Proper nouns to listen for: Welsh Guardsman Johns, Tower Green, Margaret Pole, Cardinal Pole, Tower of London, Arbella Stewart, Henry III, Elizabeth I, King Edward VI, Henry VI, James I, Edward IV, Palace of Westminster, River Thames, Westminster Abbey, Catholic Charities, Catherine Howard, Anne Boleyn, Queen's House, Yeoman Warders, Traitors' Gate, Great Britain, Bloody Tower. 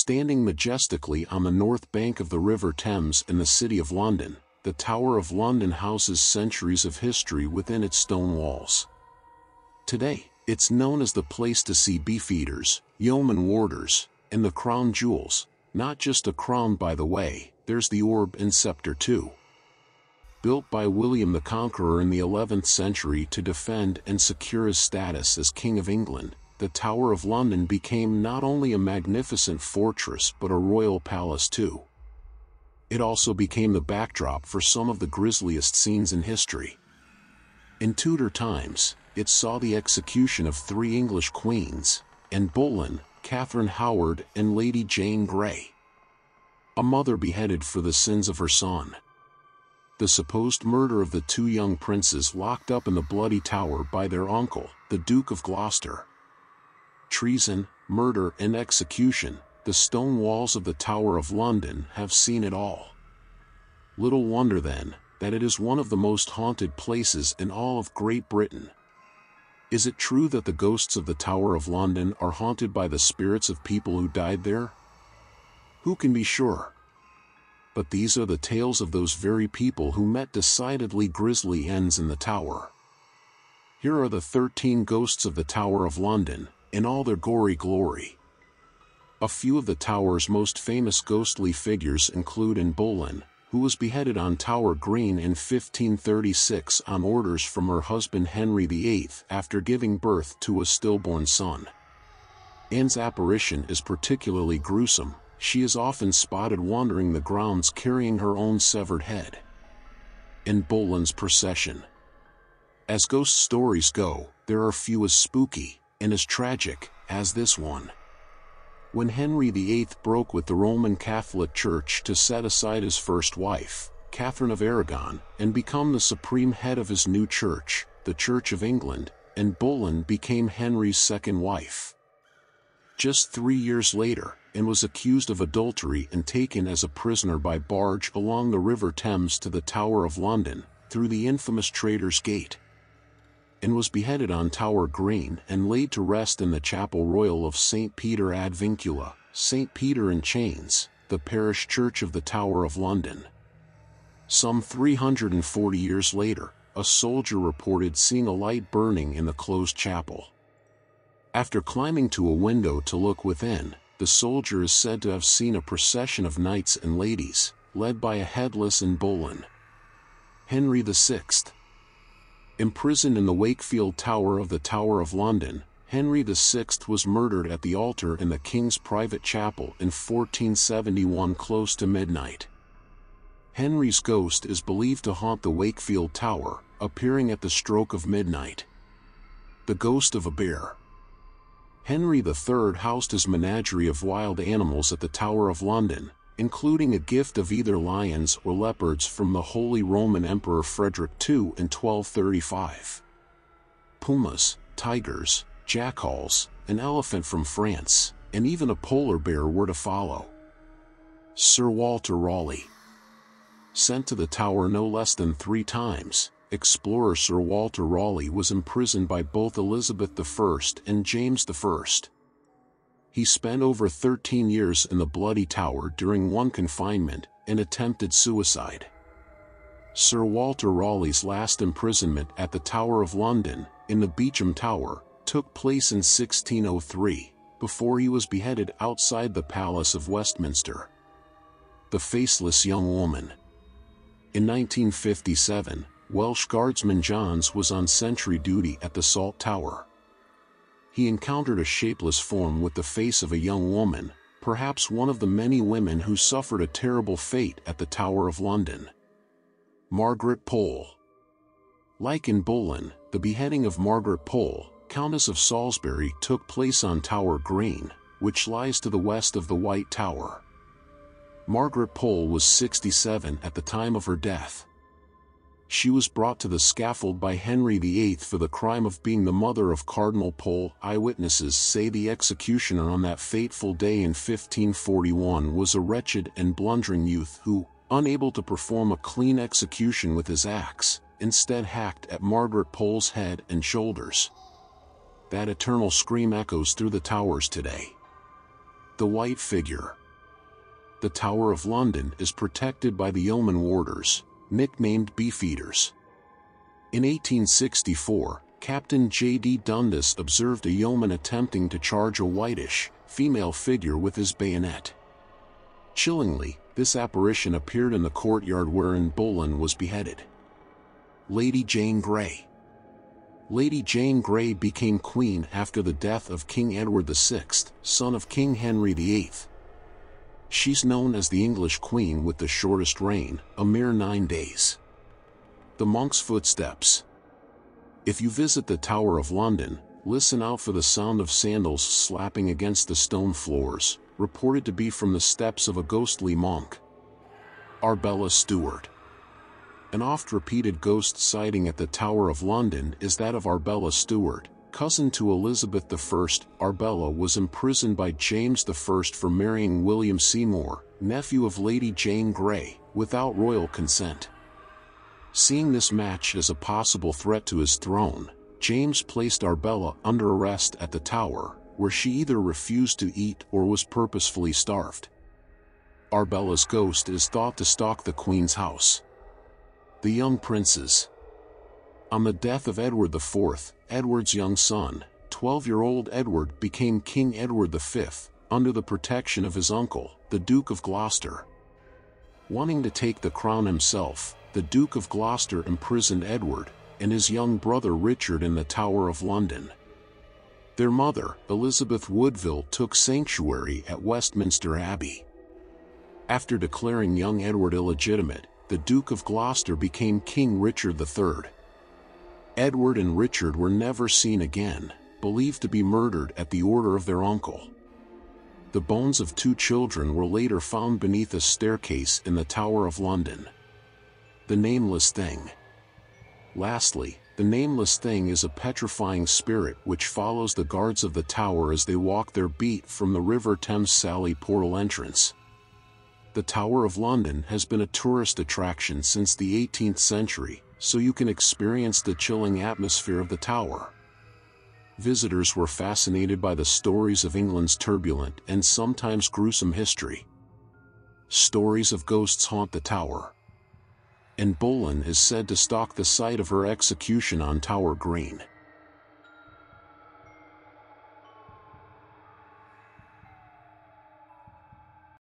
standing majestically on the north bank of the River Thames in the City of London, the Tower of London houses centuries of history within its stone walls. Today, it's known as the place to see Beefeaters, Yeoman Warders, and the Crown Jewels. Not just a crown, by the way, there's the orb and scepter too. Built by William the Conqueror in the 11th century to defend and secure his status as King of England, the Tower of London became not only a magnificent fortress but a royal palace too. It also became the backdrop for some of the grisliest scenes in history. In Tudor times, it saw the execution of 3 English queens, Anne Boleyn, Catherine Howard, and Lady Jane Grey. A mother beheaded for the sins of her son. The supposed murder of the 2 young princes locked up in the Bloody Tower by their uncle, the Duke of Gloucester. Treason, murder, and execution, the stone walls of the Tower of London have seen it all. Little wonder then, that it is one of the most haunted places in all of Great Britain. Is it true that the ghosts of the Tower of London are haunted by the spirits of people who died there? Who can be sure? But these are the tales of those very people who met decidedly grisly ends in the Tower. Here are the 13 ghosts of the Tower of London, in all their gory glory. A few of the Tower's most famous ghostly figures include Anne Boleyn, who was beheaded on Tower Green in 1536 on orders from her husband Henry VIII after giving birth to a stillborn son. Anne's apparition is particularly gruesome. She is often spotted wandering the grounds carrying her own severed head. Anne Boleyn's procession. As ghost stories go, there are few as spooky and as tragic as this one. When Henry VIII broke with the Roman Catholic Church to set aside his first wife, Catherine of Aragon, and become the supreme head of his new church, the Church of England, Anne Boleyn became Henry's second wife. Just 3 years later, and was accused of adultery and taken as a prisoner by barge along the River Thames to the Tower of London, through the infamous Traitors' Gate, and was beheaded on Tower Green and laid to rest in the Chapel Royal of St. Peter ad Vincula, St. Peter in Chains, the parish church of the Tower of London. Some 340 years later, a soldier reported seeing a light burning in the closed chapel. After climbing to a window to look within, the soldier is said to have seen a procession of knights and ladies, led by a headless Anne Boleyn. Henry VI. Imprisoned in the Wakefield Tower of the Tower of London, Henry VI was murdered at the altar in the King's private chapel in 1471 close to midnight. Henry's ghost is believed to haunt the Wakefield Tower, appearing at the stroke of midnight. The ghost of a bear. Henry III housed his menagerie of wild animals at the Tower of London, including a gift of either lions or leopards from the Holy Roman Emperor Frederick II in 1235. Pumas, tigers, jackals, an elephant from France, and even a polar bear were to follow. Sir Walter Raleigh. Sent to the Tower no less than 3 times, explorer Sir Walter Raleigh was imprisoned by both Elizabeth I and James I. He spent over 13 years in the Bloody Tower during one confinement and attempted suicide. Sir Walter Raleigh's last imprisonment at the Tower of London, in the Beecham Tower, took place in 1603, before he was beheaded outside the Palace of Westminster. The faceless young woman. In 1957, Welsh Guardsman Johns was on sentry duty at the Salt Tower. He encountered a shapeless form with the face of a young woman, perhaps one of the many women who suffered a terrible fate at the Tower of London. Margaret Pole. Like in Boleyn, the beheading of Margaret Pole, Countess of Salisbury, took place on Tower Green, which lies to the west of the White Tower. Margaret Pole was 67 at the time of her death. She was brought to the scaffold by Henry VIII for the crime of being the mother of Cardinal Pole. Eyewitnesses say the executioner on that fateful day in 1541 was a wretched and blundering youth who, unable to perform a clean execution with his axe, instead hacked at Margaret Pole's head and shoulders. That eternal scream echoes through the towers today. The White Figure. The Tower of London is protected by the Yeoman Warders, nicknamed Beefeaters. In 1864, Captain J.D. Dundas observed a yeoman attempting to charge a whitish, female figure with his bayonet. Chillingly, this apparition appeared in the courtyard where Anne Boleyn was beheaded. Lady Jane Grey. Lady Jane Grey became queen after the death of King Edward VI, son of King Henry VIII. She's known as the English queen with the shortest reign, a mere 9 days. The Monk's Footsteps. If you visit the Tower of London, listen out for the sound of sandals slapping against the stone floors, reported to be from the steps of a ghostly monk. Arbella Stewart. An oft-repeated ghost sighting at the Tower of London is that of Arbella Stewart, cousin to Elizabeth I. Arbella was imprisoned by James I for marrying William Seymour, nephew of Lady Jane Grey, without royal consent. Seeing this match as a possible threat to his throne, James placed Arbella under arrest at the Tower, where she either refused to eat or was purposefully starved. Arbella's ghost is thought to stalk the Queen's house. The Young Princes. On the death of Edward IV, Edward's young son, 12-year-old Edward became King Edward V, under the protection of his uncle, the Duke of Gloucester. Wanting to take the crown himself, the Duke of Gloucester imprisoned Edward and his young brother Richard in the Tower of London. Their mother, Elizabeth Woodville, took sanctuary at Westminster Abbey. After declaring young Edward illegitimate, the Duke of Gloucester became King Richard III. Edward and Richard were never seen again, believed to be murdered at the order of their uncle. The bones of two children were later found beneath a staircase in the Tower of London. The Nameless Thing. Lastly, the Nameless Thing is a petrifying spirit which follows the guards of the tower as they walk their beat from the River Thames Sally Portal entrance. The Tower of London has been a tourist attraction since the 18th century, so you can experience the chilling atmosphere of the tower. Visitors were fascinated by the stories of England's turbulent and sometimes gruesome history. Stories of ghosts haunt the tower. Anne Boleyn is said to stalk the site of her execution on Tower Green.